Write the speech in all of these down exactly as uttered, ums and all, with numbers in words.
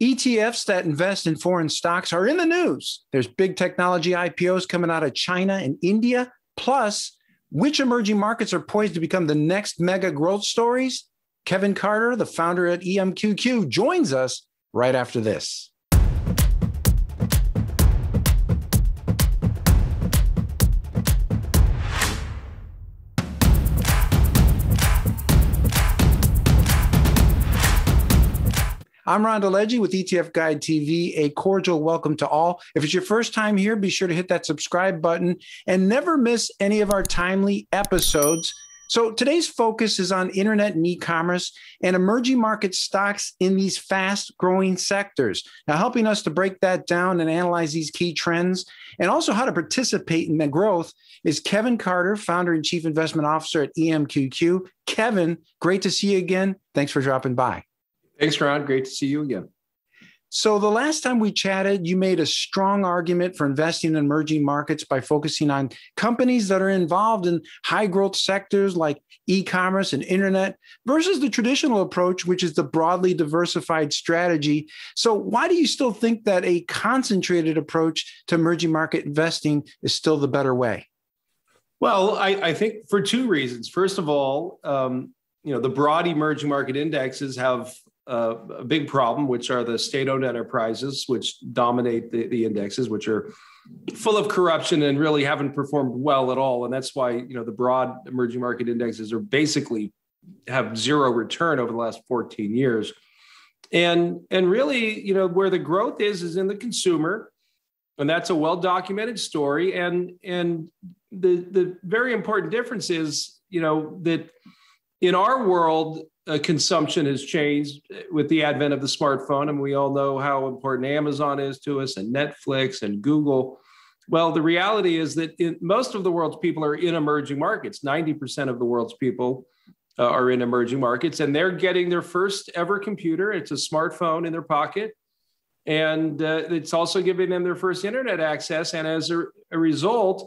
E T Fs that invest in foreign stocks are in the news. There's big technology I P Os coming out of China and India. Plus, which emerging markets are poised to become the next mega growth stories? Kevin Carter, the founder at E M Q Q, joins us right after this. I'm Ron DeLegge with E T F Guide T V. A cordial welcome to all. If it's your first time here, be sure to hit that subscribe button and never miss any of our timely episodes. So today's focus is on internet and e-commerce and emerging market stocks in these fast-growing sectors. Now, helping us to break that down and analyze these key trends and also how to participate in the growth is Kevin Carter, founder and chief investment officer at E M Q Q. Kevin, great to see you again. Thanks for dropping by. Thanks, Ron. Great to see you again. So the last time we chatted, you made a strong argument for investing in emerging markets by focusing on companies that are involved in high growth sectors like e-commerce and internet versus the traditional approach, which is the broadly diversified strategy. So why do you still think that a concentrated approach to emerging market investing is still the better way? Well, I, I think for two reasons. First of all, um, you know, the broad emerging market indexes have Uh, a big problem, which are the state-owned enterprises, which dominate the, the indexes, which are full of corruption and really haven't performed well at all. And that's why, you know, the broad emerging market indexes are basically have zero return over the last fourteen years. And, and really, you know, where the growth is, is in the consumer. And that's a well-documented story. And, and the, the very important difference is, you know, that in our world, Uh, consumption has changed with the advent of the smartphone, and we all know how important Amazon is to us, and Netflix and Google. Well, the reality is that in, most of the world's people are in emerging markets. ninety percent of the world's people uh, are in emerging markets, and they're getting their first ever computer. It's a smartphone in their pocket, and uh, it's also giving them their first internet access. And as a, a result,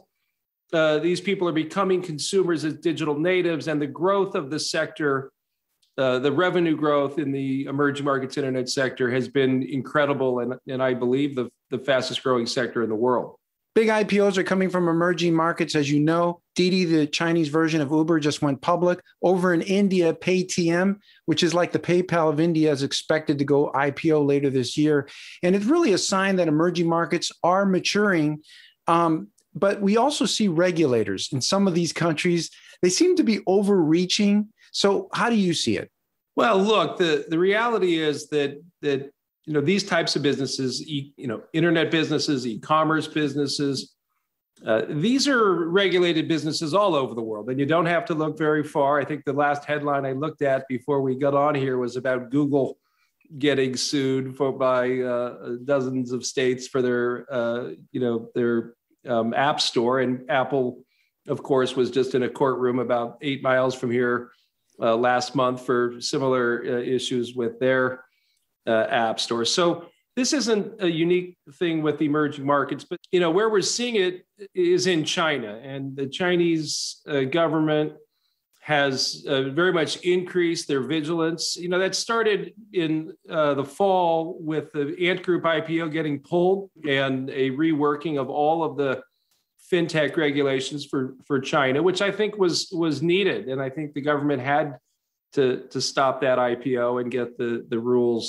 uh, these people are becoming consumers as digital natives, and the growth of the sector Uh, the revenue growth in the emerging markets internet sector has been incredible, and, and I believe the, the fastest growing sector in the world. Big I P Os are coming from emerging markets, as you know. Didi, the Chinese version of Uber, just went public. Over in India, Paytm, which is like the PayPal of India, is expected to go I P O later this year. And it's really a sign that emerging markets are maturing. Um, but we also see regulators in some of these countries. They seem to be overreaching. So how do you see it? Well, look, the, the reality is that, that, you know, these types of businesses, e, you know, internet businesses, e-commerce businesses, uh, these are regulated businesses all over the world. And you don't have to look very far. I think the last headline I looked at before we got on here was about Google getting sued for by uh, dozens of states for their, uh, you know, their um, app store. And Apple, of course, was just in a courtroom about eight miles from here Uh, last month for similar uh, issues with their uh, app store. So this isn't a unique thing with emerging markets, but you know where we're seeing it is in China, and the Chinese uh, government has uh, very much increased their vigilance. You know that started in uh, the fall with the Ant Group I P O getting pulled and a reworking of all of the fintech regulations for, for China, which I think was was needed. And I think the government had to, to stop that I P O and get the, the rules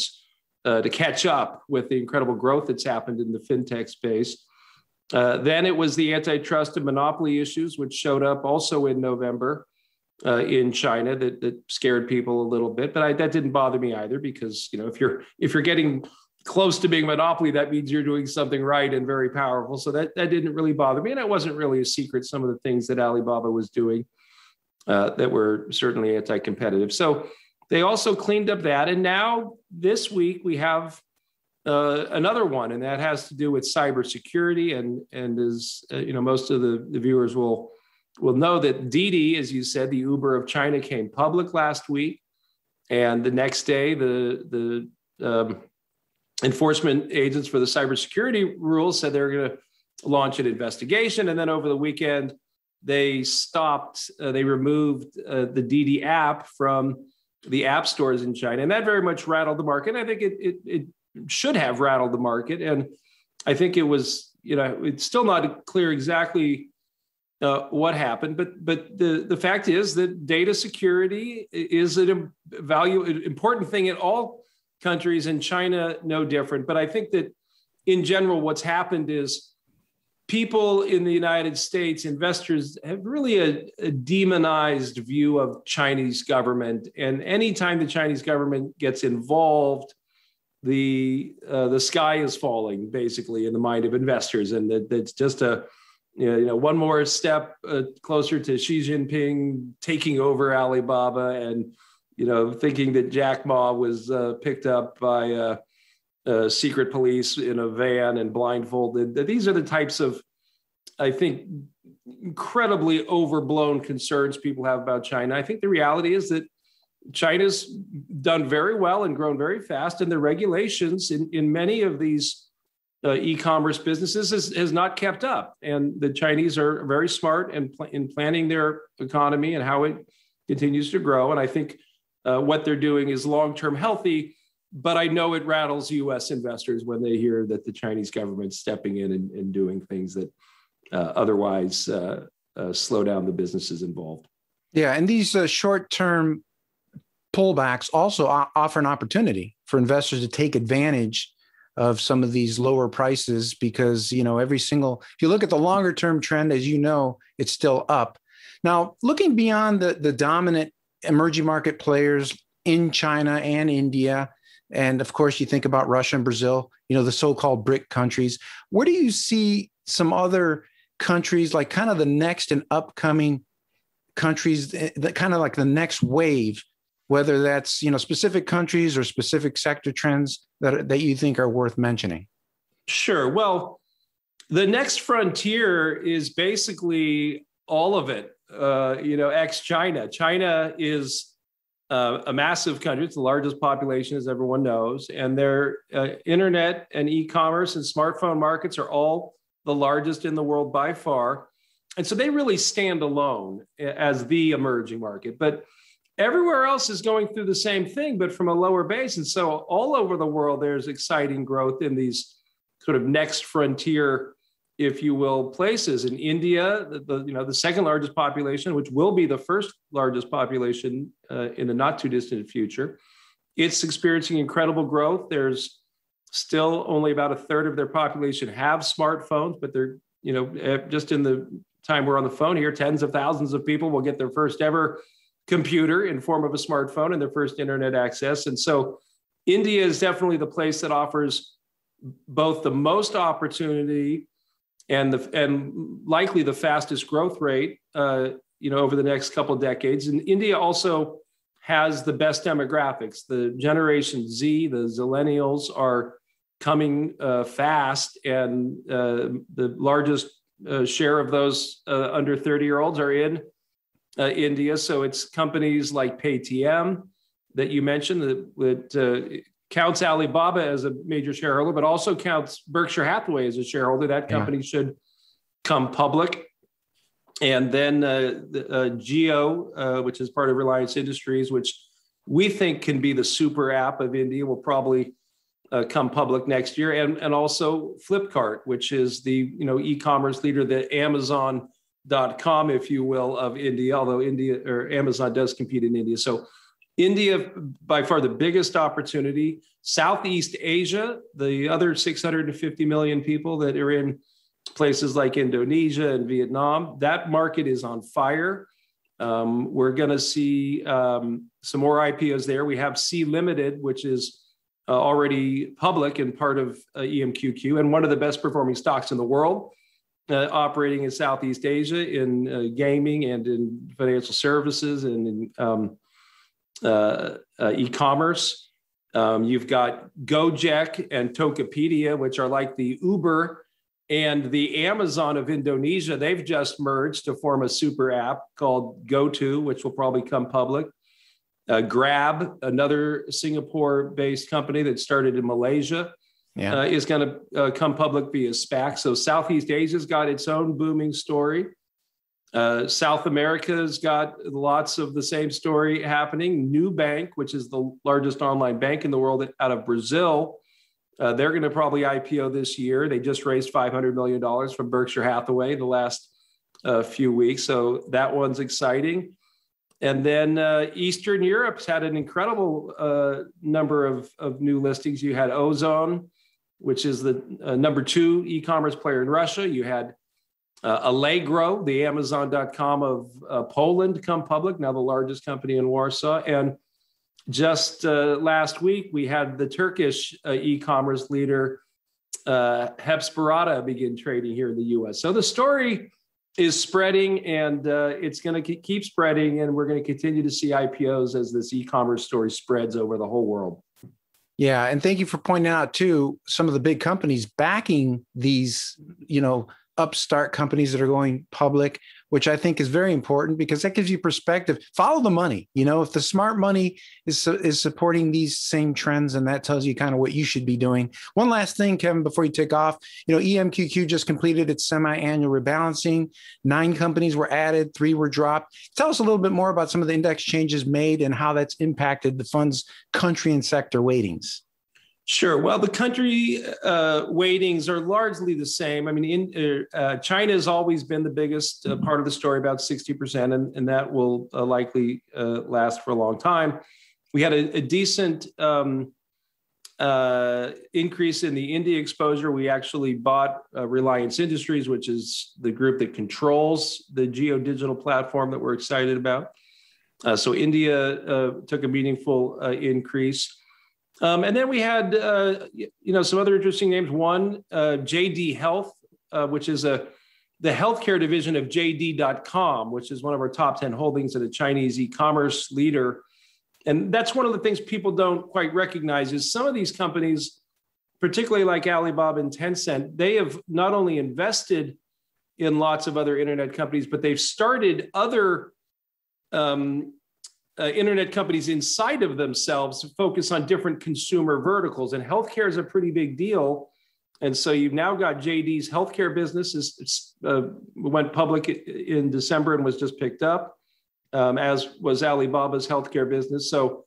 uh, to catch up with the incredible growth that's happened in the fintech space. Uh, then it was the antitrust and monopoly issues, which showed up also in November uh, in China that, that scared people a little bit. But I, that didn't bother me either, because you know if you're if you're getting close to being a monopoly, that means you're doing something right and very powerful. So that, that didn't really bother me. And it wasn't really a secret, some of the things that Alibaba was doing uh, that were certainly anti-competitive. So they also cleaned up that. And now this week we have uh, another one, and that has to do with cybersecurity. And, and as uh, you know, most of the, the viewers will, will know that Didi, as you said, the Uber of China, came public last week. And the next day, the, the, um, enforcement agents for the cybersecurity rules said they were going to launch an investigation. And then over the weekend, they stopped, uh, they removed uh, the Didi app from the app stores in China. And that very much rattled the market. And I think it, it, it should have rattled the market. And I think it was, you know, it's still not clear exactly uh, what happened, but but the, the fact is that data security is an value, an important thing in all countries, and China no different. But I think that in general, what's happened is people in the United States, investors, have really a, a demonized view of Chinese government. And anytime the Chinese government gets involved, the uh, the sky is falling, basically, in the mind of investors. And that, that's just a, you know, one more step uh, closer to Xi Jinping taking over Alibaba and, you know, thinking that Jack Ma was uh, picked up by uh, uh, secret police in a van and blindfolded. These are the types of, I think, incredibly overblown concerns people have about China. I think the reality is that China's done very well and grown very fast, and the regulations in, in many of these uh, e-commerce businesses has, has not kept up. And the Chinese are very smart in, pl- in planning their economy and how it continues to grow. And I think uh, what they're doing is long-term healthy, but I know it rattles U S investors when they hear that the Chinese government's stepping in and, and doing things that uh, otherwise uh, uh, slow down the businesses involved. Yeah, and these uh, short-term pullbacks also offer an opportunity for investors to take advantage of some of these lower prices because, you know, every single, if you look at the longer term trend, as you know, it's still up. Now, looking beyond the, the dominant emerging market players in China and India, and of course, you think about Russia and Brazil, you know, the so-called BRIC countries, where do you see some other countries, like kind of the next and upcoming countries, that kind of like the next wave, whether that's, you know, specific countries or specific sector trends that, that you think are worth mentioning? Sure. Well, the next frontier is basically all of it, uh, you know, ex-China. China is uh, a massive country. It's the largest population, as everyone knows, and their uh, internet and e-commerce and smartphone markets are all the largest in the world by far. And so they really stand alone as the emerging market. But everywhere else is going through the same thing, but from a lower base. And so all over the world, there's exciting growth in these sort of next frontier, if you will, places. In India, the, the you know the second largest population, which will be the first largest population uh, in the not too distant future, it's experiencing incredible growth. There's still only about a third of their population have smartphones, but they're, you know, just in the time we're on the phone here, tens of thousands of people will get their first ever computer in form of a smartphone and their first internet access. And so India is definitely the place that offers both the most opportunity and the and likely the fastest growth rate, uh, you know, over the next couple of decades. And India also has the best demographics. The Generation Z, the Zillennials, are coming uh, fast, and uh, the largest uh, share of those uh, under thirty-year-olds are in Uh, India. So it's companies like Paytm that you mentioned that, that uh, counts Alibaba as a major shareholder, but also counts Berkshire Hathaway as a shareholder. That company yeah. should come public. And then uh, the, uh, Jio, uh, which is part of Reliance Industries, which we think can be the super app of India, will probably uh, come public next year. And, and also Flipkart, which is the, you know, e-commerce leader, the Amazon dot com, if you will, of India, although India or Amazon does compete in India. So India, by far the biggest opportunity. Southeast Asia, the other six hundred fifty million people that are in places like Indonesia and Vietnam, that market is on fire. Um, we're going to see um, some more I P Os there. We have C Limited, which is uh, already public and part of uh, E M Q Q, and one of the best performing stocks in the world. Uh, operating in Southeast Asia in uh, gaming and in financial services and in um, uh, uh, e-commerce. Um, you've got Gojek and Tokopedia, which are like the Uber and the Amazon of Indonesia. They've just merged to form a super app called GoTo, which will probably come public. Uh, Grab, another Singapore-based company that started in Malaysia. Yeah. Uh, is going to uh, come public via SPAC. So Southeast Asia's got its own booming story. Uh, South America's got lots of the same story happening. Nu Bank, which is the largest online bank in the world out of Brazil, Uh, they're going to probably I P O this year. They just raised five hundred million dollars from Berkshire Hathaway the last uh, few weeks. So that one's exciting. And then uh, Eastern Europe's had an incredible uh, number of, of new listings. You had Ozone, which is the uh, number two e-commerce player in Russia. You had uh, Allegro, the Amazon dot com of uh, Poland, come public, now the largest company in Warsaw. And just uh, last week, we had the Turkish uh, e-commerce leader, uh, Hepsiburada, begin trading here in the U S. So the story is spreading, and uh, it's going to keep spreading, and we're going to continue to see I P Os as this e-commerce story spreads over the whole world. Yeah, and thank you for pointing out, too, some of the big companies backing these, you know, upstart companies that are going public, which I think is very important because that gives you perspective. Follow the money. You know, if the smart money is, is supporting these same trends, and that tells you kind of what you should be doing. One last thing, Kevin, before you take off, you know, E M Q Q just completed its semi-annual rebalancing. Nine companies were added, three were dropped. Tell us a little bit more about some of the index changes made and how that's impacted the fund's country and sector weightings. Sure. Well, the country uh, weightings are largely the same. I mean, in, uh, China has always been the biggest uh, part of the story, about sixty percent, and, and that will uh, likely uh, last for a long time. We had a, a decent um, uh, increase in the India exposure. We actually bought uh, Reliance Industries, which is the group that controls the Jio digital platform that we're excited about. Uh, so India uh, took a meaningful uh, increase. Um, and then we had, uh, you know, some other interesting names. One, uh, J D Health, uh, which is a the healthcare division of J D dot com, which is one of our top ten holdings and a Chinese e-commerce leader. And that's one of the things people don't quite recognize is some of these companies, particularly like Alibaba and Tencent, they have not only invested in lots of other internet companies, but they've started other um Uh, internet companies inside of themselves focus on different consumer verticals, and healthcare is a pretty big deal. And so you've now got J D's healthcare business is, uh, went public in December and was just picked up, um, as was Alibaba's healthcare business. So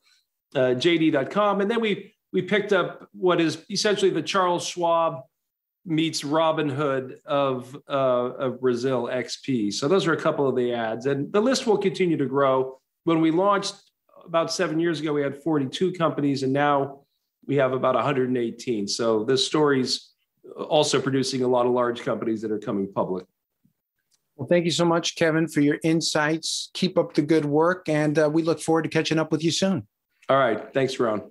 uh, J D dot com, and then we we picked up what is essentially the Charles Schwab meets Robinhood of uh, of Brazil, X P. So those are a couple of the ads, and the list will continue to grow. When we launched about seven years ago, we had forty-two companies, and now we have about one hundred eighteen. So this story's also producing a lot of large companies that are coming public. Well, thank you so much, Kevin, for your insights. Keep up the good work, and uh, we look forward to catching up with you soon. All right. Thanks, Ron.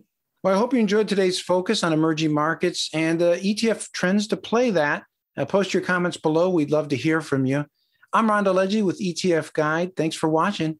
Well, I hope you enjoyed today's focus on emerging markets and uh, E T F trends to play that. Uh, post your comments below. We'd love to hear from you. I'm Ron DeLegge with E T F Guide. Thanks for watching.